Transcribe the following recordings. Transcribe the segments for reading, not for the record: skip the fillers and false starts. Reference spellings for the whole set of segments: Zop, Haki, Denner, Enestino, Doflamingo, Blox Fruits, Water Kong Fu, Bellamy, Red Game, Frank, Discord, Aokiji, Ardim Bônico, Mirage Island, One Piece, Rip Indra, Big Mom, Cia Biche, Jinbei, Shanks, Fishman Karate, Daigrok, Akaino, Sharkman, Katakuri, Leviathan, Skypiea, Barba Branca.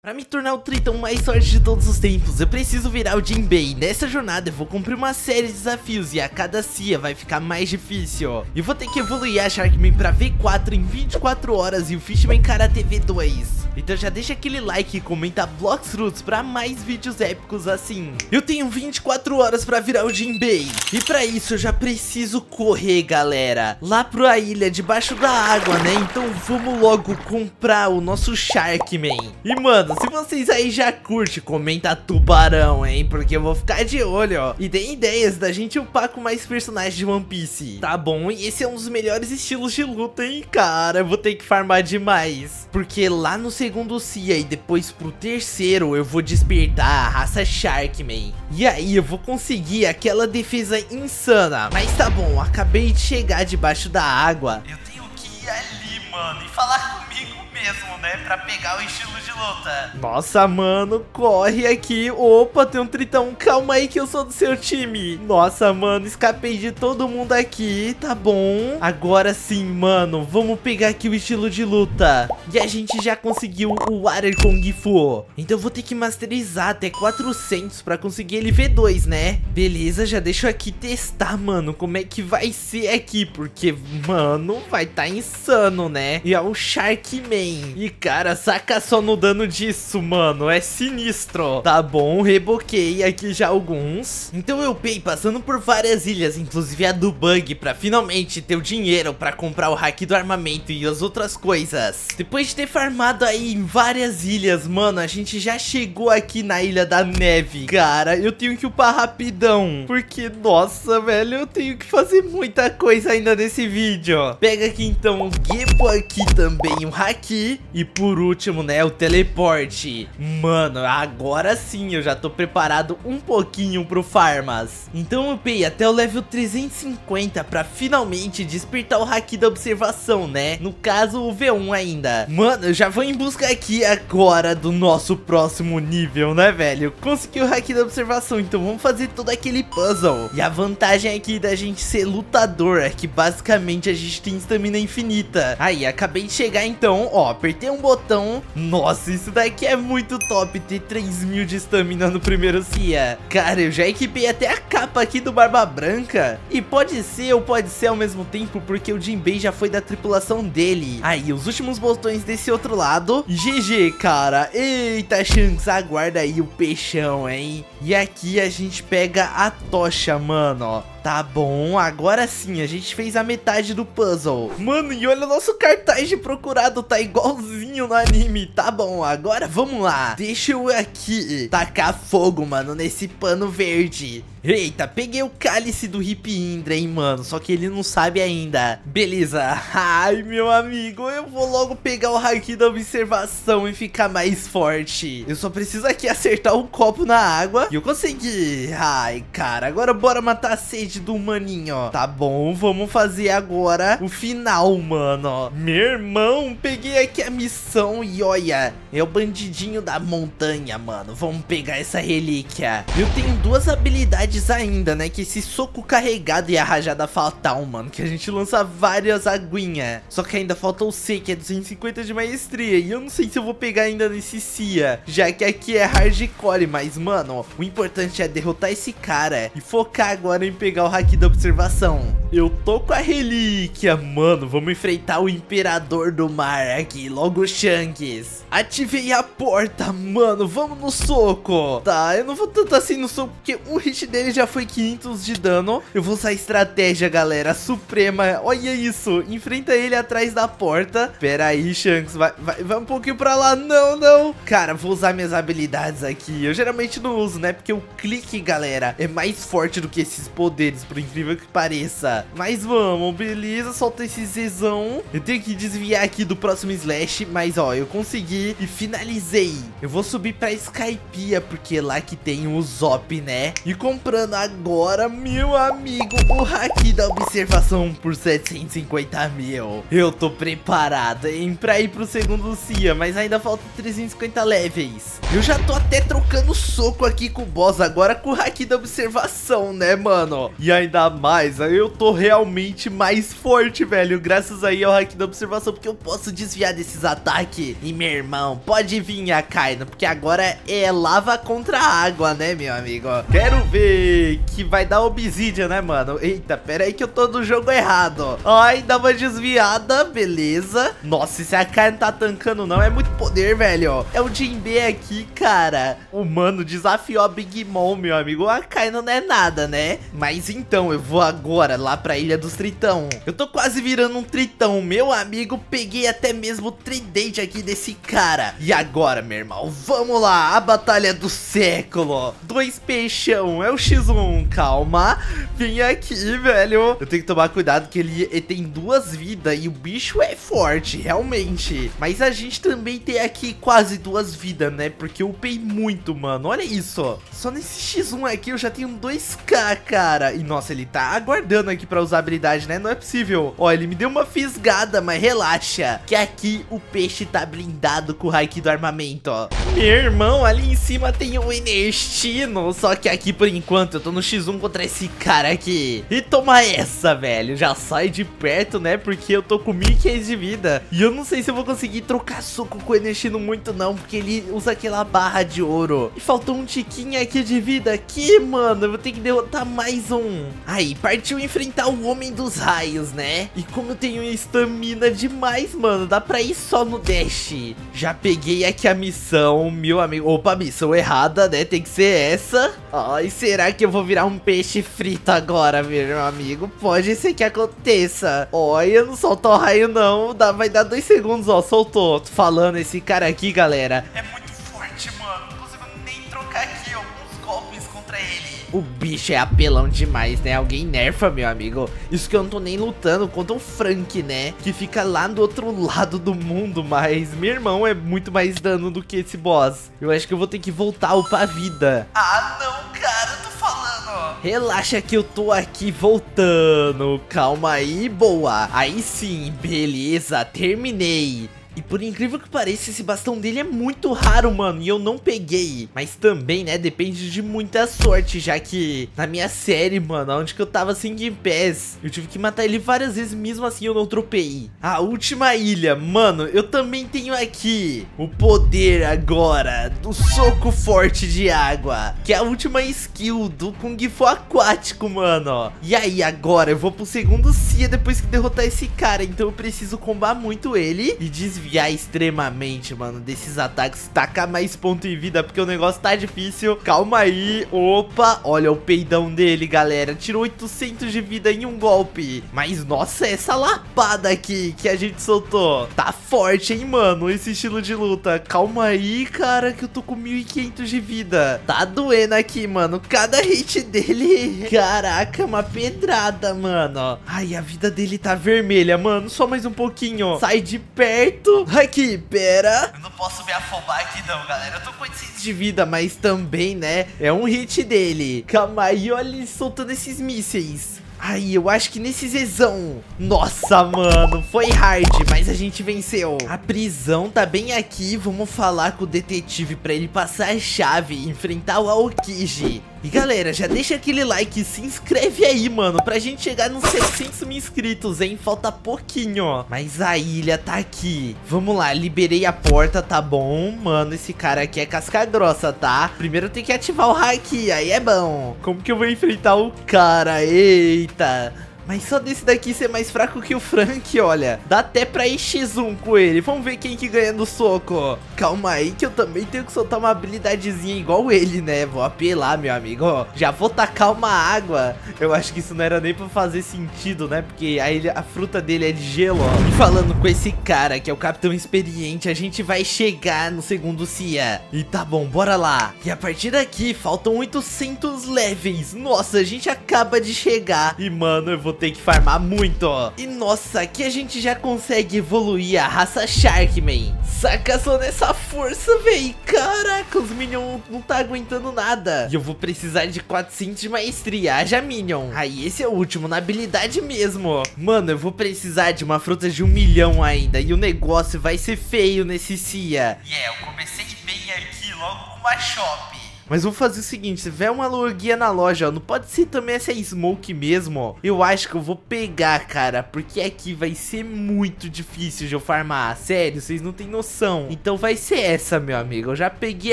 Para me tornar o Tritão mais forte de todos os tempos, eu preciso virar o Jinbei. Nessa jornada eu vou cumprir uma série de desafios e a cada CIA vai ficar mais difícil. E vou ter que evoluir a Sharkman para V4 em 24 horas e o Fishman Karate V2. Então já deixa aquele like e comenta Blox Fruits para mais vídeos épicos assim. Eu tenho 24 horas para virar o Jinbei. E para isso eu já preciso correr, galera. Lá pra ilha, debaixo da água, né? Então vamos logo comprar o nosso Sharkman. E mano, se vocês aí já curtem, comenta tubarão, hein? Porque eu vou ficar de olho, ó. E tem ideias da gente upar com mais personagens de One Piece. Tá bom, e esse é um dos melhores estilos de luta, hein? Cara, eu vou ter que farmar demais. Porque lá no segundo CIA e depois pro terceiro, eu vou despertar a raça Sharkman. E aí eu vou conseguir aquela defesa insana. Mas tá bom, acabei de chegar debaixo da água. Eu tenho que ir ali, mano, e falar comigo mesmo, né, pra pegar o estilo de luta. Nossa, mano, corre aqui. Opa, tem um tritão. Calma aí que eu sou do seu time. Nossa, mano, escapei de todo mundo aqui. Tá bom. Agora sim, mano, vamos pegar aqui o estilo de luta. E a gente já conseguiu o Water Kong Fu. Então eu vou ter que masterizar até 400 pra conseguir ele V2, né? Beleza, já deixa eu aqui testar, mano, como é que vai ser aqui. Porque, mano, vai tá insano, né? E é o Sharkman. E cara, saca só no dano disso, mano, é sinistro. Tá bom, reboquei aqui já alguns. Então eu upei passando por várias ilhas, inclusive a do bug, pra finalmente ter o dinheiro pra comprar o hack do armamento e as outras coisas. Depois de ter farmado aí em várias ilhas, mano, a gente já chegou aqui na ilha da neve. Cara, eu tenho que upar rapidão, porque, nossa, velho, eu tenho que fazer muita coisa ainda nesse vídeo. Pega aqui então o Gepo aqui também, o hack. E por último, né, o teleporte. Mano, agora sim eu já tô preparado um pouquinho pro farmas. Então eu upei até o level 350 pra finalmente despertar o hack da observação, né? No caso, o V1 ainda. Mano, eu já vou em busca aqui agora do nosso próximo nível, né, velho? Consegui o hack da observação, então vamos fazer todo aquele puzzle. E a vantagem aqui da gente ser lutador é que basicamente a gente tem estamina infinita. Aí, acabei de chegar então, ó, apertei um botão. Nossa, isso daqui é muito top. Ter 3.000 de estamina no primeiro CIA. Cara, eu já equipei até a capa aqui do Barba Branca. E pode ser ou pode ser ao mesmo tempo, porque o Jinbei já foi da tripulação dele. Aí, os últimos botões desse outro lado. GG, cara. Eita, Shanks, aguarda aí o peixão, hein? E aqui a gente pega a tocha, mano, ó. Tá bom, agora sim, a gente fez a metade do puzzle. Mano, e olha o nosso cartaz de procurado, tá igualzinho no anime. Tá bom, agora vamos lá. Deixa eu aqui tacar fogo, mano, nesse pano verde. Eita, peguei o cálice do Rip Indra, hein, mano. Só que ele não sabe ainda. Beleza. Ai, meu amigo, eu vou logo pegar o haki da observação e ficar mais forte. Eu só preciso aqui acertar um copo na água. E eu consegui. Ai, cara, agora bora matar a sede do maninho. Tá bom, vamos fazer agora o final, mano. Meu irmão, peguei aqui a missão e olha, é o bandidinho da montanha, mano. Vamos pegar essa relíquia. Eu tenho duas habilidades ainda, né, que esse soco carregado e a rajada fatal, mano, que a gente lança várias aguinhas. Só que ainda falta o C, que é 250 de maestria, e eu não sei se eu vou pegar ainda nesse CIA, já que aqui é hardcore, mas, mano, o importante é derrotar esse cara e focar agora em pegar o haki da observação. Eu tô com a relíquia, mano, vamos enfrentar o imperador do mar aqui, logo Shanks. Ativei a porta, mano, vamos no soco. Tá, eu não vou tanto assim no soco, porque um hit dele já foi 500 de dano. Eu vou usar a estratégia, galera, suprema. Olha isso, enfrenta ele atrás da porta. Pera aí, Shanks, vai um pouquinho pra lá, não. Cara, vou usar minhas habilidades aqui. Eu geralmente não uso, né, porque o clique, galera, é mais forte do que esses poderes, por incrível que pareça. Mas vamos, beleza, solta esse Zezão. Eu tenho que desviar aqui do próximo slash, mas ó, eu consegui e finalizei. Eu vou subir pra Skypiea, porque lá que tem o Zop, né, e comprando agora, meu amigo, o haki da observação por 750 mil. Eu tô preparado, hein, pra ir pro segundo CIA, mas ainda falta 350 levels. Eu já tô até trocando soco aqui com o boss agora com o haki da observação, né, mano. E ainda mais, eu tô realmente mais forte, velho, graças aí ao haki da observação, porque eu posso desviar desses ataques. E meu irmão. Pode vir, Akaino, porque agora é lava contra água, né, meu amigo? Quero ver que vai dar obsidian, né, mano? Eita, pera aí que eu tô no jogo errado. Ai, dá uma desviada, beleza. Nossa, esse Akaino tá tancando não, é muito poder, velho. É o Jinbei aqui, cara. O mano desafiou a Big Mom, meu amigo. O Akaino não é nada, né? Mas então, eu vou agora lá pra Ilha dos Tritão. Eu tô quase virando um tritão, meu amigo. Peguei até mesmo o tridente aqui desse cara. E agora, meu irmão, vamos lá. A batalha do século. Dois peixão, é o X1. Calma, vem aqui, velho. Eu tenho que tomar cuidado que ele tem duas vidas e o bicho é forte, realmente. Mas a gente também tem aqui quase duas vidas, né? Porque eu upei muito, mano. Olha isso. Só nesse X1 aqui eu já tenho 2k, cara. E nossa, ele tá aguardando aqui pra usar habilidade, né? Não é possível. Ó, ele me deu uma fisgada, mas relaxa, que aqui o peixe tá blindado com o haki do armamento, ó. Meu irmão, ali em cima tem o Enestino. Só que aqui, por enquanto, eu tô no X1 contra esse cara aqui. E toma essa, velho. Já sai de perto, né? Porque eu tô com 1500 de vida. E eu não sei se eu vou conseguir trocar soco com o Enestino muito, não. Porque ele usa aquela barra de ouro. E faltou um tiquinho aqui de vida. Que, mano, eu vou ter que derrotar mais um. Aí, partiu enfrentar o Homem dos Raios, né? E como eu tenho estamina demais, mano, dá pra ir só no dash. Já peguei aqui a missão, meu amigo. Opa, missão errada, né? Tem que ser essa. Ai, será que eu vou virar um peixe frito agora, meu amigo? Pode ser que aconteça. Olha, não soltou o raio, não. Vai dar 2 segundos, ó. Soltou. Tô falando, esse cara aqui, galera, é muito forte, mano. Não consigo nem trocar aqui alguns golpes contra ele. O bicho é apelão demais, né? Alguém nerfa, meu amigo. Isso que eu não tô nem lutando contra o Frank, né? Que fica lá do outro lado do mundo. Mas, meu irmão, é muito mais dano do que esse boss. Eu acho que eu vou ter que voltar a upar a vida. Ah, não, cara, eu tô falando. Relaxa que eu tô aqui voltando. Calma aí, boa. Aí sim, beleza, terminei. E por incrível que pareça, esse bastão dele é muito raro, mano, e eu não peguei. Mas também, né, depende de muita sorte, já que na minha série, mano, onde que eu tava sem Game Pass, eu tive que matar ele várias vezes, mesmo assim eu não tropei. A última ilha, mano, eu também tenho aqui o poder agora do soco forte de água, que é a última skill do Kung Fu aquático, mano. E aí, agora eu vou pro segundo Cia depois que derrotar esse cara, então eu preciso combar muito ele e desviar extremamente, mano, desses ataques. Tacar mais ponto em vida, porque o negócio tá difícil. Calma aí. Opa, olha o peidão dele, galera. Tirou 800 de vida em um golpe. Mas, nossa, essa lapada aqui que a gente soltou tá forte, hein, mano, esse estilo de luta. Calma aí, cara, que eu tô com 1500 de vida. Tá doendo aqui, mano, cada hit dele. Caraca, uma pedrada, mano. Ai, a vida dele tá vermelha, mano. Só mais um pouquinho. Sai de perto. Aqui, pera. Eu não posso me afobar aqui não, galera. Eu tô com 800 de vida, mas também, né, é um hit dele. Calma aí, olha ele soltando esses mísseis. Aí, eu acho que nesse Zezão. Nossa, mano, foi hard, mas a gente venceu. A prisão tá bem aqui. Vamos falar com o detetive pra ele passar a chave e enfrentar o Aokiji. E galera, já deixa aquele like, se inscreve aí, mano, pra gente chegar nos 600 mil inscritos, hein? Falta pouquinho, ó. Mas a ilha tá aqui. Vamos lá, liberei a porta, tá bom? Mano, esse cara aqui é casca grossa, tá? Primeiro eu tenho que ativar o haki, aí é bom. Como que eu vou enfrentar o cara? Eita... Mas só desse daqui ser mais fraco que o Frank, olha. Dá até pra ir X1 com ele. Vamos ver quem que ganha no soco. Calma aí que eu também tenho que soltar uma habilidadezinha igual ele, né? Vou apelar, meu amigo. Já vou tacar uma água. Eu acho que isso não era nem pra fazer sentido, né? Porque a fruta dele é de gelo, ó. E falando com esse cara, que é o capitão experiente, a gente vai chegar no segundo Cia. E tá bom, bora lá. E a partir daqui, faltam 800 levels. Nossa, a gente acaba de chegar. E, mano, eu vou tem que farmar muito, ó. E nossa, aqui a gente já consegue evoluir a raça Sharkman. Saca só nessa força, véi. Caraca, os Minions não tá aguentando nada. E eu vou precisar de 400 de maestria. Haja Minion. Aí, esse é o último na habilidade mesmo. Mano, eu vou precisar de uma fruta de 1 milhão ainda. E o negócio vai ser feio nesse Cia. E eu comecei bem aqui logo com uma Shop. Mas vou fazer o seguinte, se tiver uma logia na loja, ó, não pode ser também essa smoke mesmo, ó. Eu acho que eu vou pegar, cara, porque aqui vai ser muito difícil de eu farmar. Sério, vocês não tem noção. Então vai ser essa, meu amigo. Eu já peguei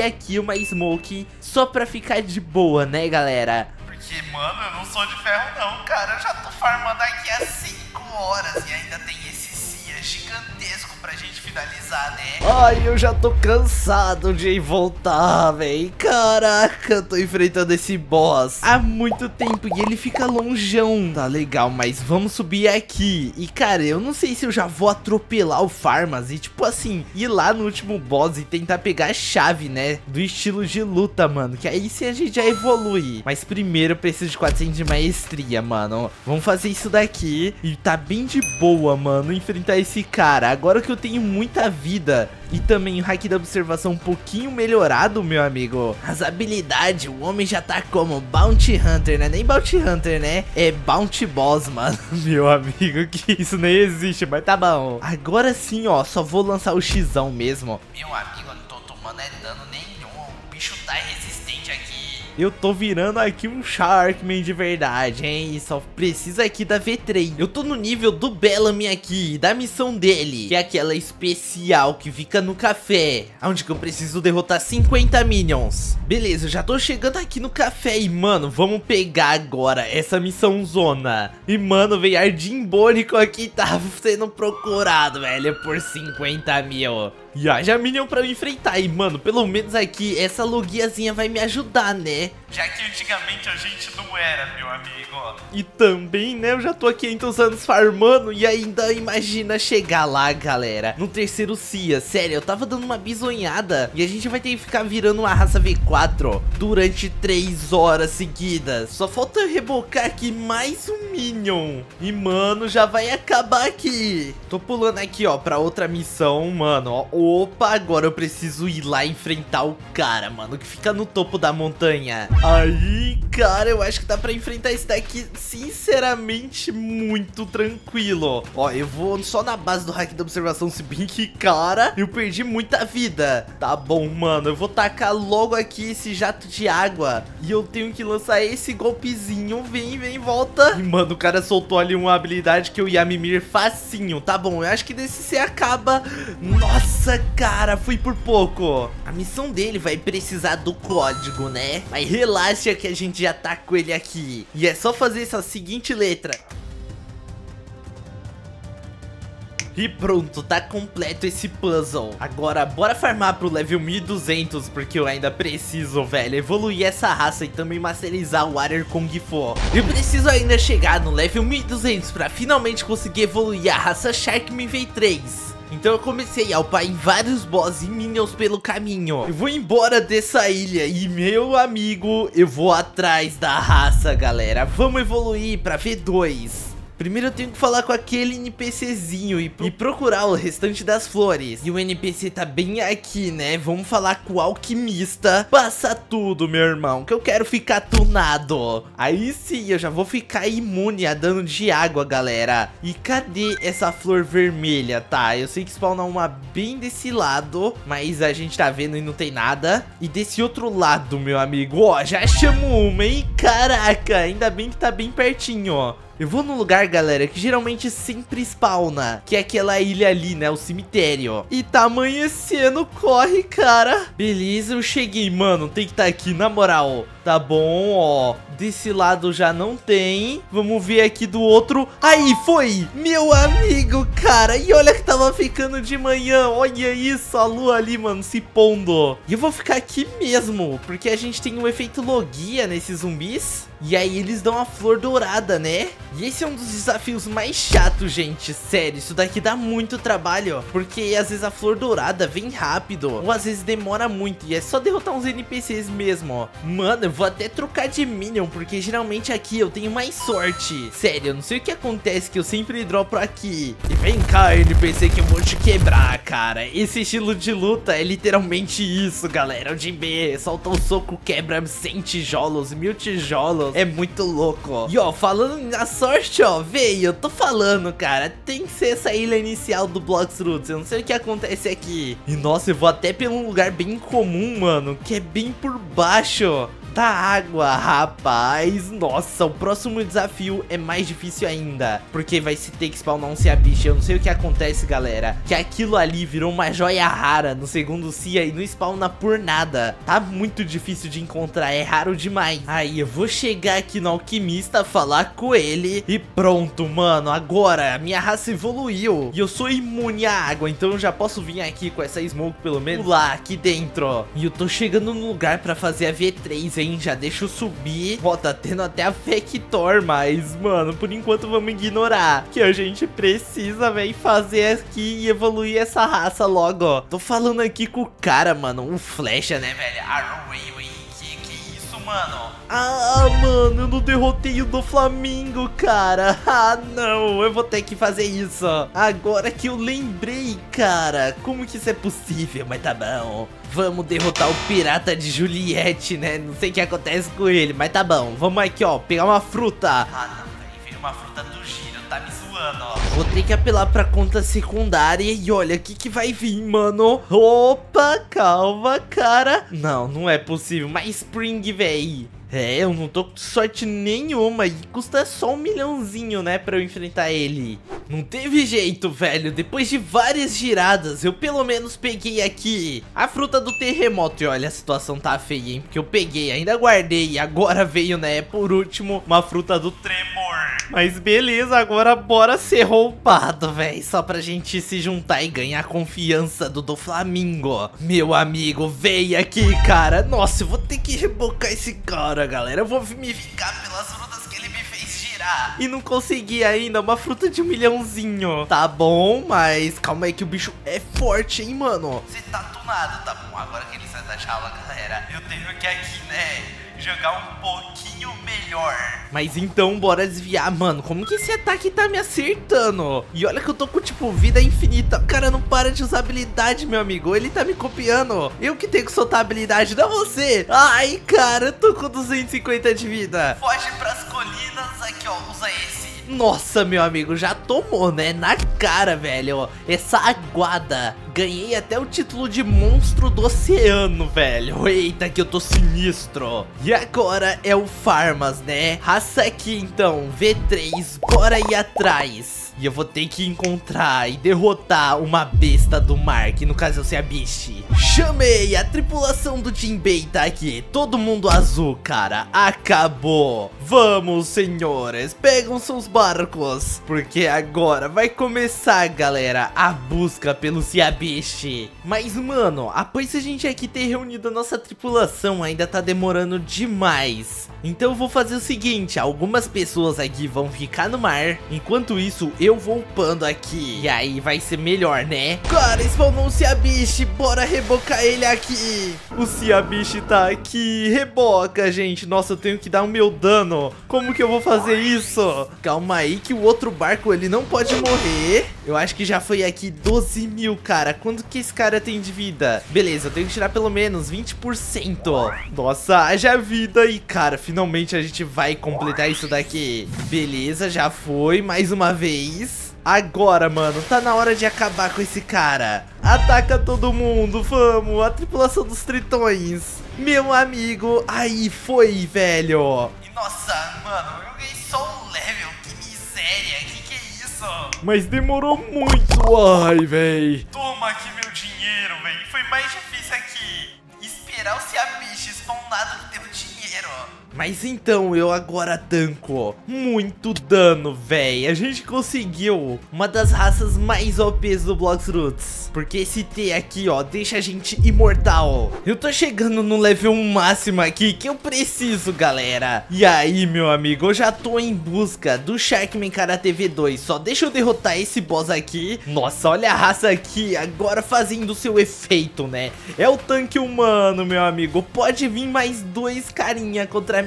aqui uma smoke só pra ficar de boa, né, galera? Porque, mano, eu não sou de ferro não, cara. Eu já tô farmando aqui há 5 horas e ainda tem esse Cia gigantesco pra gente finalizar, né? Ai, eu já tô cansado de voltar, véi. Caraca, eu tô enfrentando esse boss há muito tempo e ele fica longeão. Tá legal, mas vamos subir aqui. E, cara, eu não sei se eu já vou atropelar o Farmas e, tipo assim, ir lá no último boss e tentar pegar a chave, né? Do estilo de luta, mano. Que aí sim a gente já evolui. Mas primeiro eu preciso de 400 de maestria, mano. Vamos fazer isso daqui. E tá bem de boa, mano, enfrentar esse cara. Agora que eu tenho muita vida e também o hack da observação um pouquinho melhorado, meu amigo. As habilidades, o homem já tá como Bounty Hunter, né? Nem Bounty Hunter, né? É Bounty Boss, mano. Meu amigo, que isso nem existe, mas tá bom. Agora sim, ó, só vou lançar o Xão mesmo. Meu amigo, eu não tô tomando dano nenhum. O bicho tá resistente aqui. Eu tô virando aqui um Sharkman de verdade, hein? Só precisa aqui da V3. Eu tô no nível do Bellamy aqui, da missão dele, que é aquela especial que fica no café, onde que eu preciso derrotar 50 minions. Beleza, eu já tô chegando aqui no café e, mano, vamos pegar agora essa missão zona. E, mano, veio Ardim Bônico aqui, tá sendo procurado, velho, por 50 mil. E haja minion pra eu enfrentar. E, mano, pelo menos aqui essa logiazinha vai me ajudar, né? Já que antigamente a gente não era, meu amigo. E também, né, eu já tô há 500 anos farmando e ainda imagina chegar lá, galera, no terceiro Cia. Sério, eu tava dando uma bisonhada e a gente vai ter que ficar virando uma raça V4 durante 3 horas seguidas. Só falta eu rebocar aqui mais um Minion. E, mano, já vai acabar aqui. Tô pulando aqui, ó, pra outra missão, mano, ó. Opa, agora eu preciso ir lá enfrentar o cara, mano, que fica no topo da montanha. Aí, cara, eu acho que dá pra enfrentar esse daqui, sinceramente, muito tranquilo. Ó, eu vou só na base do hack da observação, se bem que, cara, eu perdi muita vida. Tá bom, mano, eu vou tacar logo aqui esse jato de água. E eu tenho que lançar esse golpezinho. Vem, vem, volta. E, mano, o cara soltou ali uma habilidade que eu ia mimir facinho. Tá bom, eu acho que desse se acaba. Nossa, cara, fui por pouco. A missão dele vai precisar do código, né? Mas relaxa que a gente já tá com ele aqui. E é só fazer essa seguinte letra. E pronto, tá completo esse puzzle. Agora, bora farmar pro level 1200, porque eu ainda preciso, velho, evoluir essa raça e também masterizar o Water Kong Fu. Eu preciso ainda chegar no level 1200 pra finalmente conseguir evoluir a raça Sharkman V3. Então eu comecei a upar em vários boss e minions pelo caminho. Eu vou embora dessa ilha e, meu amigo, eu vou atrás da raça, galera. Vamos evoluir pra V2. Primeiro eu tenho que falar com aquele NPCzinho e procurar o restante das flores. E o NPC tá bem aqui, né? Vamos falar com o alquimista. Passa tudo, meu irmão, que eu quero ficar tunado. Aí sim, eu já vou ficar imune a dano de água, galera. E cadê essa flor vermelha? Tá, eu sei que spawna uma bem desse lado, mas a gente tá vendo e não tem nada. E desse outro lado, meu amigo, ó, já achamos uma, hein? Caraca, ainda bem que tá bem pertinho, ó. Eu vou num lugar, galera, que geralmente sempre spawna, que é aquela ilha ali, né, o cemitério. E tá amanhecendo, corre, cara. Beleza, eu cheguei, mano, tem que estar aqui, na moral. Tá bom, ó, desse lado já não tem. Vamos ver aqui do outro. Aí, foi! Meu amigo, cara, e olha que tava ficando de manhã. Olha isso, a lua ali, mano, se pondo. E eu vou ficar aqui mesmo, porque a gente tem um efeito logia nesses zumbis. E aí eles dão a flor dourada, né? E esse é um dos desafios mais chatos, gente. Sério, isso daqui dá muito trabalho, porque às vezes a flor dourada vem rápido, ou às vezes demora muito. E é só derrotar uns NPCs mesmo, ó. Mano, eu vou até trocar de minion, porque geralmente aqui eu tenho mais sorte. Sério, eu não sei o que acontece, que eu sempre dropo aqui. E vem cá, NPC, que eu vou te quebrar, cara. Esse estilo de luta é literalmente isso, galera. O Jinbei solta um soco, quebra 100 tijolos, 1000 tijolos. Mano, é muito louco, ó. E, ó, falando na sorte, ó, veio, eu tô falando, cara, tem que ser essa ilha inicial do Blox Fruits. Eu não sei o que acontece aqui. E, nossa, eu vou até pelo um lugar bem comum, mano, que é bem por baixo da água, rapaz. Nossa, o próximo desafio é mais difícil ainda, porque vai se ter que spawnar um Cia Biche. Eu não sei o que acontece, galera, que aquilo ali virou uma joia rara no segundo Cia e não spawna por nada. Tá muito difícil de encontrar, é raro demais. Aí eu vou chegar aqui no alquimista, falar com ele e pronto, mano. Agora a minha raça evoluiu e eu sou imune à água, então eu já posso vir aqui com essa smoke pelo menos lá aqui dentro, ó. E eu tô chegando no lugar pra fazer a V3, hein? Já deixa eu subir. Ó, tá tendo até a Vector, mas, mano, por enquanto vamos ignorar, que a gente precisa, véi, fazer aqui e evoluir essa raça logo, ó. Tô falando aqui com o cara, mano, o Flecha, né, velho? Que isso, mano? Ah, mano, eu não derrotei o Doflamingo, cara. Ah, não, eu vou ter que fazer isso. Agora que eu lembrei, cara, como que isso é possível, mas tá bom. Vamos derrotar o pirata de Juliette, né? Não sei o que acontece com ele, mas tá bom. Vamos aqui, ó, pegar uma fruta. Ah, não, velho, veio uma fruta do giro, tá me zoando, ó. Vou ter que apelar pra conta secundária e olha o que que vai vir, mano. Opa, calma, cara. Não, não é possível, mas Spring, véi. É, eu não tô com sorte nenhuma e custa só 1 milhãozinho, né, pra eu enfrentar ele. Não teve jeito, velho, depois de várias giradas, eu pelo menos peguei aqui a fruta do terremoto. E olha, a situação tá feia, hein, porque eu peguei, ainda guardei e agora veio, né, por último, uma fruta do tremor. Mas beleza, agora bora ser roubado, velho, só pra gente se juntar e ganhar a confiança do Doflamingo. Meu amigo, veio aqui, cara, nossa, eu vou ter que rebocar esse cara. Galera, eu vou me vingar pelas frutas que ele me fez girar. E não consegui ainda uma fruta de 1 milhãozinho. Tá bom, mas calma aí que o bicho é forte, hein, mano. Você tá tunado, tá bom. Agora que ele sai da jaula, galera, eu tenho que aqui, né, jogar um pouquinho melhor. Mas então, bora desviar, mano. Como que esse ataque tá me acertando? E olha que eu tô com, tipo, vida infinita. Cara, não para de usar habilidade, meu amigo. Ele tá me copiando. Eu que tenho que soltar habilidade, não você. Ai, cara, eu tô com 250 de vida. Foge pras colinas. Aqui, ó, usa esse. Nossa, meu amigo, já tomou, né? Na cara, velho, essa aguada. Ganhei até o título de monstro do oceano, velho. Eita, que eu tô sinistro. E agora é o Farmas, né? Raça aqui, então, V3, bora ir atrás. E eu vou ter que encontrar e derrotar uma besta do mar, que no caso é o Cia Biche. Chamei, a tripulação do Jinbei tá aqui. Todo mundo azul, cara. Acabou. Vamos, senhores, pegam seus barcos, porque agora vai começar, galera, a busca pelo Cia Biche. Mas, mano, após a gente aqui ter reunido a nossa tripulação, ainda tá demorando demais. Então eu vou fazer o seguinte, algumas pessoas aqui vão ficar no mar, enquanto isso eu vou upando aqui, e aí vai ser melhor, né? Cara, spawnou o Cia Biche, bora rebocar ele aqui. O Cia Biche tá aqui, reboca, gente. Nossa, eu tenho que dar o meu dano. Como que eu vou fazer isso? Calma aí que o outro barco, ele não pode morrer. Eu acho que já foi aqui 12 mil, cara. Quanto que esse cara tem de vida? Beleza, eu tenho que tirar pelo menos 20%. Nossa, haja vida aí, cara, finalmente a gente vai completar isso daqui. Beleza, já foi, mais uma vez. Agora, mano, tá na hora de acabar com esse cara. Ataca todo mundo, vamos, a tripulação dos tritões. Meu amigo, aí foi, velho. E nossa, mano, eu ganhei só um level, que miséria, que é isso? Mas demorou muito, ai, véi. Toma aqui meu dinheiro, véi, foi mais difícil aqui. Esperar o Cia Biche spawnado no teu dinheiro. Mas então, eu agora tanco muito dano, véi. A gente conseguiu uma das raças mais OPs do Blox Fruits, porque esse T aqui, ó, deixa a gente imortal. Eu tô chegando no level máximo aqui que eu preciso, galera. E aí, meu amigo, eu já tô em busca do Sharkman Karate V2. Só deixa eu derrotar esse boss aqui. Nossa, olha a raça aqui agora fazendo o seu efeito, né? É o tanque humano, meu amigo. Pode vir mais dois carinha contra mim.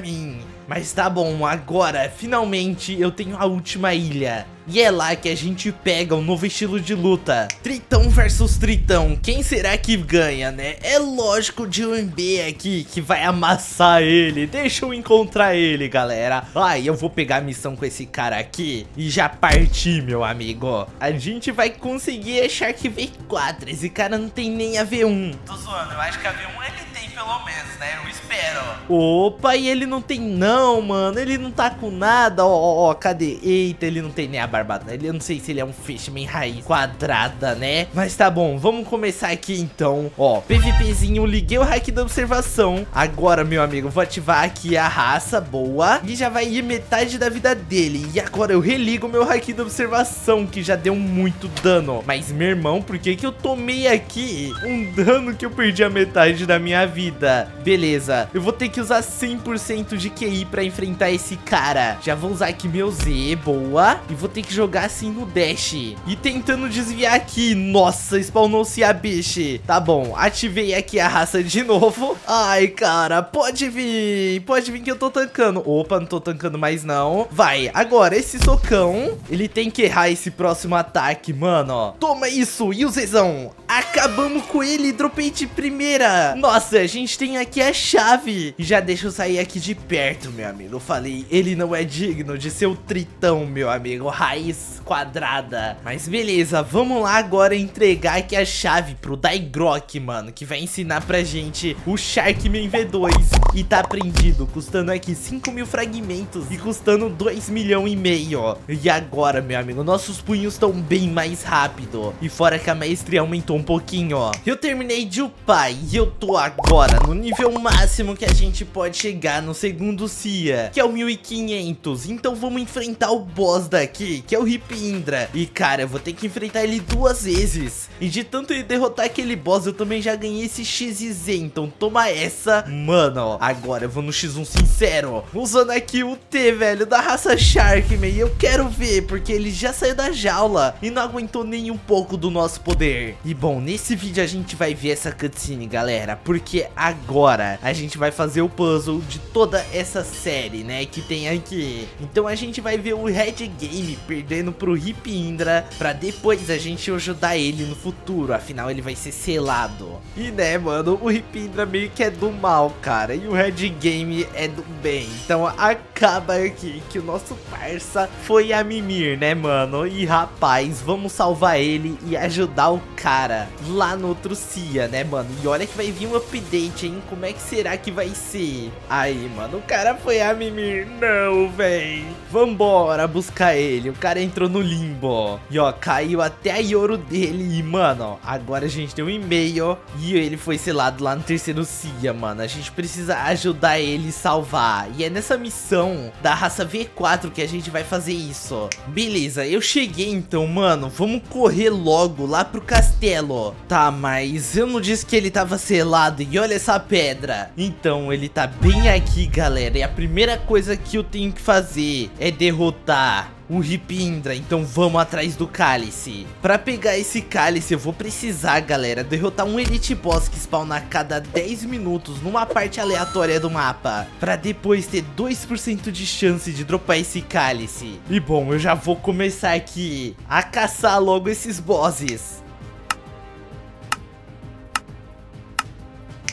Mas tá bom, agora, finalmente, eu tenho a última ilha. E é lá que a gente pega um novo estilo de luta. Tritão versus Tritão. Quem será que ganha, né? É lógico o Jinbei aqui que vai amassar ele. Deixa eu encontrar ele, galera. Ai, eu vou pegar a missão com esse cara aqui e já parti, meu amigo. A gente vai conseguir achar que V4. Esse cara não tem nem a V1. Tô zoando, eu acho que a V1 ele tem pelo menos, né? Eu espero. Opa, e ele não tem não, mano. Ele não tá com nada. Ó, cadê? Eita, ele não tem nem a Barba, eu não sei se ele é um Fishman raiz quadrada, né? Mas tá bom, vamos começar aqui então. Ó, PVPzinho, liguei o hack da observação. Agora, meu amigo, vou ativar aqui a raça, boa. E já vai ir metade da vida dele. E agora eu religo meu hack da observação, que já deu muito dano. Mas, meu irmão, por que que eu tomei aqui um dano que eu perdi a metade da minha vida? Beleza, eu vou ter que usar 100% de QI pra enfrentar esse cara. Já vou usar aqui meu Z, boa. E vou ter que jogar assim no dash e tentando desviar aqui. Nossa, spawnou Cia Biche. Tá bom, ativei aqui a raça de novo. Ai, cara, pode vir que eu tô tancando. Opa, não tô tancando mais não. Vai, agora esse socão, ele tem que errar esse próximo ataque, mano, ó. Toma isso, e o Zezão. Acabamos com ele, dropei de primeira. Nossa, a gente tem aqui a chave. Já deixa eu sair aqui de perto, meu amigo. Eu falei, ele não é digno de ser o tritão, meu amigo. Raiz quadrada. Mas beleza, vamos lá agora entregar aqui a chave pro Daigrok, mano, que vai ensinar pra gente o Sharkman V2. E tá aprendido, custando aqui 5.000 fragmentos e custando 2,5 milhões, ó. E agora, meu amigo, nossos punhos estão bem mais rápido. E fora que a maestria aumentou um pouquinho, ó. Eu terminei de upar e eu tô agora no nível máximo que a gente pode chegar no segundo Cia, que é o 1500. Então vamos enfrentar o boss daqui, que é o Rip Indra. E cara, eu vou ter que enfrentar ele 2 vezes. E de tanto ele derrotar aquele boss, eu também já ganhei esse XZ. Então toma essa, mano, ó. Agora eu vou no X1 sincero, usando aqui o T, velho, da raça Sharkman. E eu quero ver, porque ele já saiu da jaula e não aguentou nem um pouco do nosso poder. E bom, nesse vídeo a gente vai ver essa cutscene, galera, porque agora a gente vai fazer o puzzle de toda essa série, né, que tem aqui. Então a gente vai ver o Red Game perdendo pro Rip Indra, pra depois a gente ajudar ele no futuro. Afinal, ele vai ser selado. E né, mano, o Rip Indra meio que é do mal, cara, e o Red Game é do bem. Então acaba aqui que o nosso parça foi a mimir, né, mano. E rapaz, vamos salvar ele e ajudar o cara lá no outro Cia, né, mano. E olha que vai vir um update, hein. Como é que será que vai ser? Aí, mano, o cara foi a mimir. Não, véi, vambora buscar ele. O cara entrou no limbo. E ó, caiu até a Yoro dele. E mano, agora a gente tem um e-mail e ele foi selado lá no terceiro Cia, mano. A gente precisa ajudar ele e salvar. E é nessa missão da raça V4 que a gente vai fazer isso. Beleza, eu cheguei então, mano. Vamos correr logo lá pro castelo. Tá, mas eu não disse que ele tava selado. E olha essa pedra. Então, ele tá bem aqui, galera. E a primeira coisa que eu tenho que fazer é derrotar o Rip Indra. Então vamos atrás do cálice. Pra pegar esse cálice eu vou precisar, galera, derrotar um elite boss que spawna a cada 10 minutos numa parte aleatória do mapa, pra depois ter 2% de chance de dropar esse cálice. E bom, eu já vou começar aqui a caçar logo esses bosses.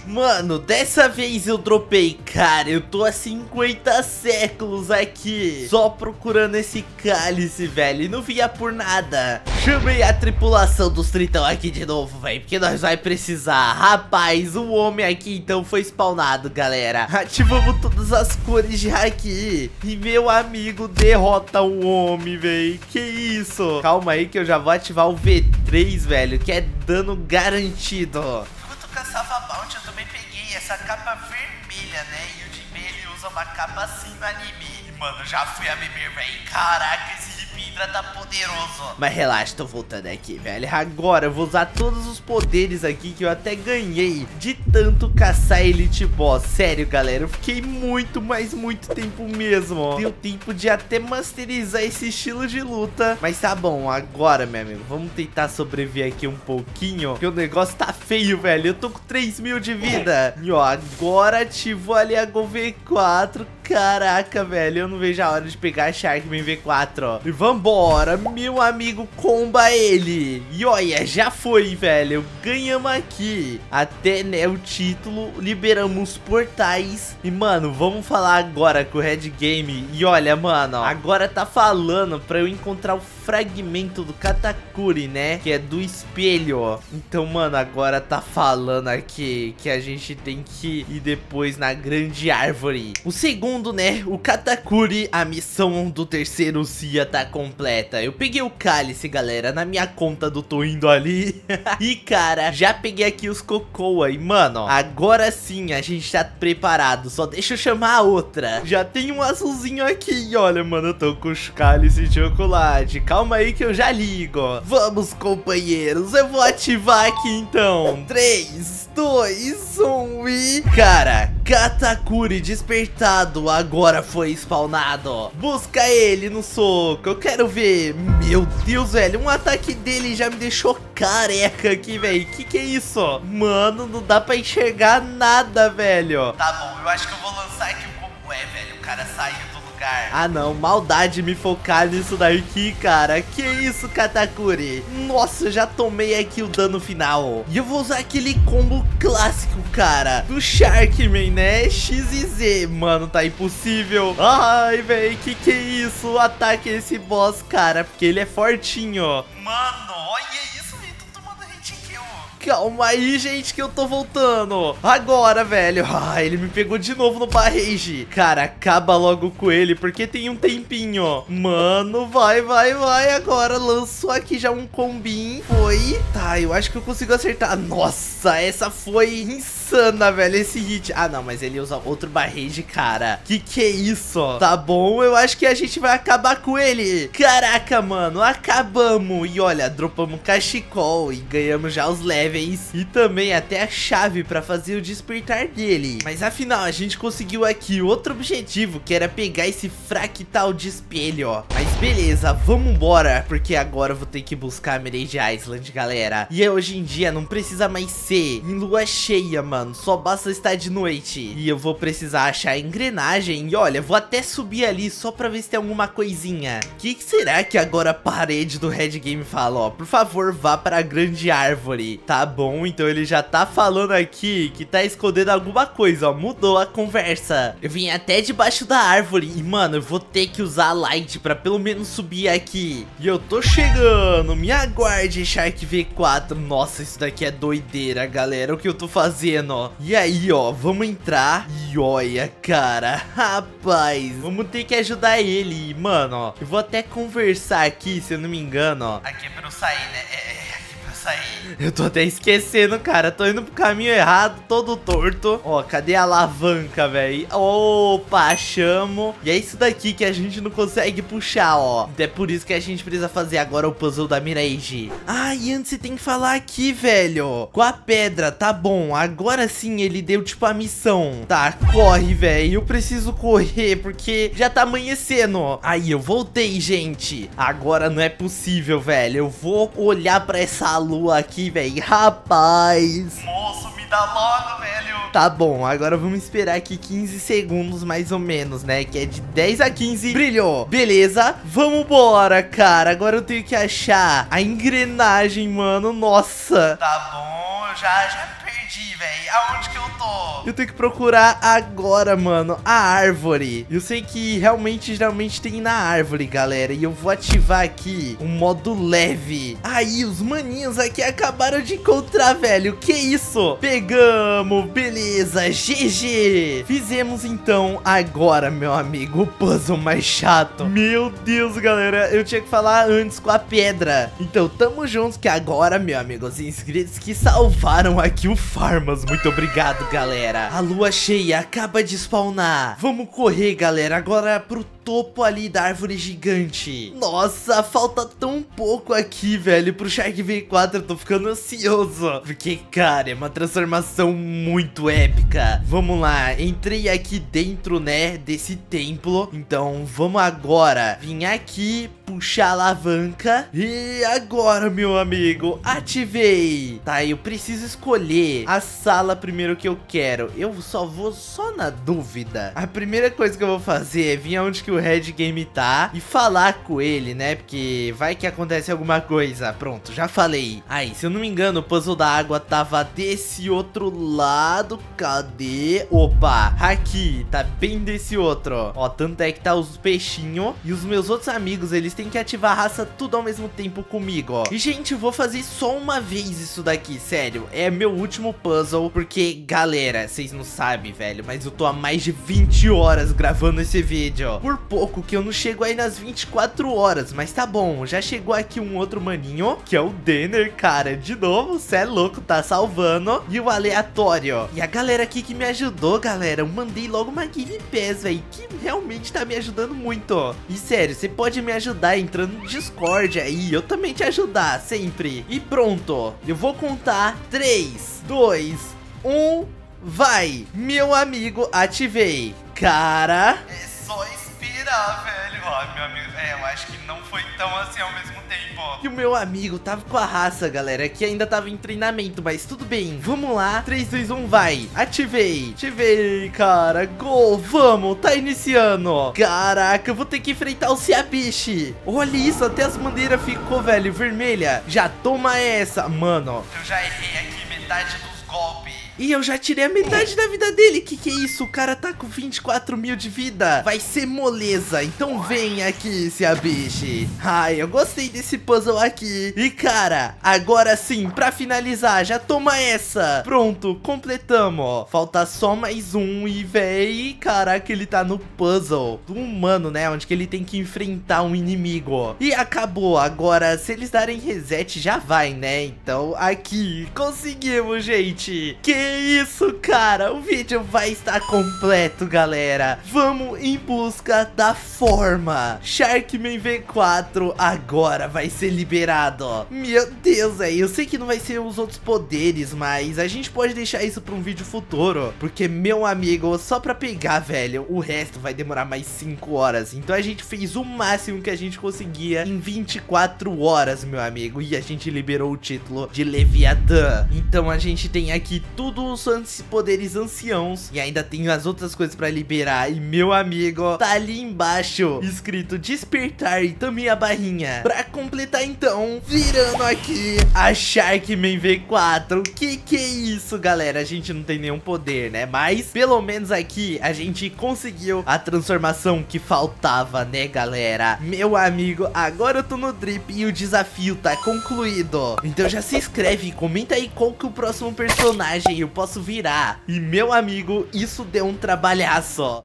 Mano, dessa vez eu dropei, cara. Eu tô há 50 séculos aqui só procurando esse cálice, velho, e não via por nada. Chamei a tripulação dos tritão aqui de novo, velho, porque nós vai precisar. Rapaz, o homem aqui então foi spawnado, galera. Ativamos todas as cores de haki e meu amigo derrota o homem, velho. Que isso? Calma aí que eu já vou ativar o V3, velho, que é dano garantido. Enquanto eu caçava bounty, eu também peguei essa capa vermelha, né? E o Jinbei, ele usa uma capa assim no anime. Mano, já fui a beber, velho. Caraca, esse Rip Indra tá poderoso. Mas relaxa, tô voltando aqui, velho. Agora eu vou usar todos os poderes aqui que eu até ganhei de tanto caçar elite boss. Sério, galera, eu fiquei muito, mas muito tempo mesmo. Deu tempo de até masterizar esse estilo de luta. Mas tá bom, agora, meu amigo, vamos tentar sobreviver aqui um pouquinho, porque o negócio tá feio, velho. Eu tô com 3.000 de vida. E ó, agora ativou ali a Gol V4. Caraca, velho, eu não vejo a hora de pegar a Sharkman V4, ó. E vambora, meu amigo, comba ele. E olha, já foi, velho. Ganhamos aqui até, né, o título. Liberamos portais. E, mano, vamos falar agora com o Red Game. E olha, mano, ó, agora tá falando pra eu encontrar o fragmento do Katakuri, né? Que é do espelho, ó. Então, mano, agora tá falando aqui que a gente tem que ir depois na grande árvore. O segundo, né, o Katakuri, a missão do terceiro Cia tá completa. Eu peguei o cálice, galera, na minha conta do tô indo ali. E, cara, já peguei aqui os cocoa. E, mano, ó, agora sim a gente tá preparado. Só deixa eu chamar a outra. Já tem um azulzinho aqui. Olha, mano, eu tô com os cálices de chocolate. Calma aí que eu já ligo. Vamos, companheiros. Eu vou ativar aqui, então. 3, 2, 1 e... Cara, Katakuri despertado. Agora foi spawnado. Busca ele no soco. Eu quero ver. Meu Deus, velho. Um ataque dele já me deixou careca aqui, velho. Que é isso? Mano, não dá pra enxergar nada, velho. Tá bom, eu acho que eu vou lançar aqui o como é, velho. O cara saiu do... Ah não, maldade me focar nisso daqui, cara. Que isso, Katakuri. Nossa, já tomei aqui o dano final. E eu vou usar aquele combo clássico, cara, do Sharkman, né? X e Z. Mano, tá impossível. Ai, velho, que é isso? Ataque esse boss, cara, porque ele é fortinho. Mano, olha isso. Calma aí, gente, que eu tô voltando. Agora, velho. Ah, ele me pegou de novo no parrage. Cara, acaba logo com ele, porque tem um tempinho. Mano, vai, vai, vai. Agora lançou aqui já um combinho. Foi. Tá, eu acho que eu consigo acertar. Nossa, essa foi insana, velho, esse hit. Ah, não, mas ele usa outro barrage, cara. Que é isso? Tá bom, eu acho que a gente vai acabar com ele. Caraca, mano, acabamos. E olha, dropamos cachecol e ganhamos já os leves. E também até a chave pra fazer o despertar dele. Mas afinal, a gente conseguiu aqui outro objetivo, que era pegar esse fractal de espelho, ó. Mas beleza, vamos embora, porque agora eu vou ter que buscar a Mirage Island, galera. E hoje em dia não precisa mais ser em lua cheia, mano. Só basta estar de noite. E eu vou precisar achar a engrenagem. E olha, vou até subir ali só pra ver se tem alguma coisinha. Que será que agora a parede do Red Game fala? Ó, por favor, vá para a grande árvore. Tá bom, então ele já tá falando aqui que tá escondendo alguma coisa, ó. Mudou a conversa. Eu vim até debaixo da árvore. E, mano, eu vou ter que usar a light pra pelo menos subir aqui. E eu tô chegando. Me aguarde, Shark V4. Nossa, isso daqui é doideira, galera. O que eu tô fazendo, ó. E aí, ó, vamos entrar. E olha, cara. Rapaz, vamos ter que ajudar ele. E, mano, ó, eu vou até conversar aqui, se eu não me engano, ó. Aqui é pra eu sair, né? Eu tô até esquecendo, cara. Tô indo pro caminho errado, todo torto. Ó, cadê a alavanca, velho? Opa, chamo. E é isso daqui que a gente não consegue puxar, ó. É por isso que a gente precisa fazer agora o puzzle da Mirage. Ah, e antes você tem que falar aqui, velho, com a pedra, tá bom. Agora sim ele deu tipo a missão. Tá, corre, velho. Eu preciso correr, porque já tá amanhecendo. Aí, eu voltei, gente. Agora não é possível, velho. Eu vou olhar pra essa luz aqui, velho, rapaz. Moço, me dá logo, velho. Tá bom, agora vamos esperar aqui 15 segundos mais ou menos, né? Que é de 10 a 15, brilhou. Beleza, vamos embora, cara. Agora eu tenho que achar a engrenagem, mano, nossa. Tá bom, eu já perdi, velho. Aonde que eu tô? Eu tenho que procurar agora, mano, a árvore. Eu sei que realmente, geralmente tem na árvore, galera. E eu vou ativar aqui o modo leve. Aí, os maninhos aqui acabaram de encontrar, velho. Que isso? Pegamos, beleza, GG. Fizemos, então, agora, meu amigo, o puzzle mais chato. Meu Deus, galera, eu tinha que falar antes com a pedra. Então, tamo juntos, que agora, meu amigo, os inscritos que salvaram aqui o Farmas, muito obrigado, galera. A lua cheia acaba de spawnar. Vamos correr, galera, agora pro topo ali da árvore gigante. Nossa, falta tão pouco aqui, velho, pro Shark V4. Eu tô ficando ansioso, porque, cara, é uma transformação muito épica. Vamos lá, entrei aqui dentro, né, desse templo. Então, vamos agora vir aqui, puxar a alavanca. E agora, meu amigo, ativei. Tá, eu preciso escolher a sala primeiro que eu quero. Eu só vou só na dúvida. A primeira coisa que eu vou fazer é vir aonde que o Red Game tá e falar com ele, né? Porque vai que acontece alguma coisa. Pronto, já falei. Aí, se eu não me engano, o puzzle da água tava desse outro lado. Cadê? Opa, aqui, tá bem desse outro. Ó, tanto é que tá os peixinhos. E os meus outros amigos, eles têm que ativar a raça tudo ao mesmo tempo comigo, ó. E, gente, eu vou fazer só uma vez isso daqui, sério. É meu último puzzle, porque, galera, vocês não sabem, velho, mas eu tô há mais de 20 horas gravando esse vídeo, ó. Por pouco que eu não chego aí nas 24 horas, mas tá bom. Já chegou aqui um outro maninho, que é o Denner, cara. De novo, cê é louco, tá salvando. E o aleatório. E a galera aqui que me ajudou, galera. Eu mandei logo uma Game Pass, velho, que realmente tá me ajudando muito. E sério, você pode me ajudar entrando no Discord aí. Eu também te ajudar, sempre. E pronto. Eu vou contar 3, 2, 1... Vai! Meu amigo, ativei. Cara... é só esperar, velho. Ó, meu amigo... é, eu acho que não foi tão assim ao mesmo tempo. E o meu amigo tava com a raça, galera, que ainda tava em treinamento, mas tudo bem. Vamos lá. 3, 2, 1, vai. Ativei. Ativei, cara. Gol. Vamos. Tá iniciando. Caraca, eu vou ter que enfrentar o Cia Biche. Olha isso. Até as bandeiras ficou, velho, vermelha. Já toma essa. Mano, eu já errei aqui metade dos golpes. E eu já tirei a metade da vida dele. Que é isso? O cara tá com 24 mil de vida. Vai ser moleza. Então vem aqui, Cia Biche. Ai, eu gostei desse puzzle aqui. E cara, agora sim, pra finalizar, já toma essa. Pronto, completamos. Falta só mais um. E véi, caraca, ele tá no puzzle do humano, né? Onde que ele tem que enfrentar um inimigo. E acabou. Agora, se eles darem reset, já vai, né? Então, aqui, conseguimos, gente. Que isso, cara, o vídeo vai estar completo, galera. Vamos em busca da forma. Sharkman V4 agora vai ser liberado. Meu Deus, aí eu sei que não vai ser os outros poderes, mas a gente pode deixar isso para um vídeo futuro, porque, meu amigo, só para pegar, velho, o resto vai demorar mais 5 horas. Então a gente fez o máximo que a gente conseguia em 24 horas, meu amigo, e a gente liberou o título de Leviathan. Então a gente tem aqui tudo os poderes anciãos. E ainda tem as outras coisas pra liberar. E, meu amigo, tá ali embaixo escrito despertar e também a barrinha. Pra completar, então, virando aqui a Sharkman V4. Que é isso, galera? A gente não tem nenhum poder, né? Mas, pelo menos aqui, a gente conseguiu a transformação que faltava, né, galera? Meu amigo, agora eu tô no drip e o desafio tá concluído. Então já se inscreve e comenta aí qual que é o próximo personagem eu posso virar. E, meu amigo, isso deu um trabalhaço.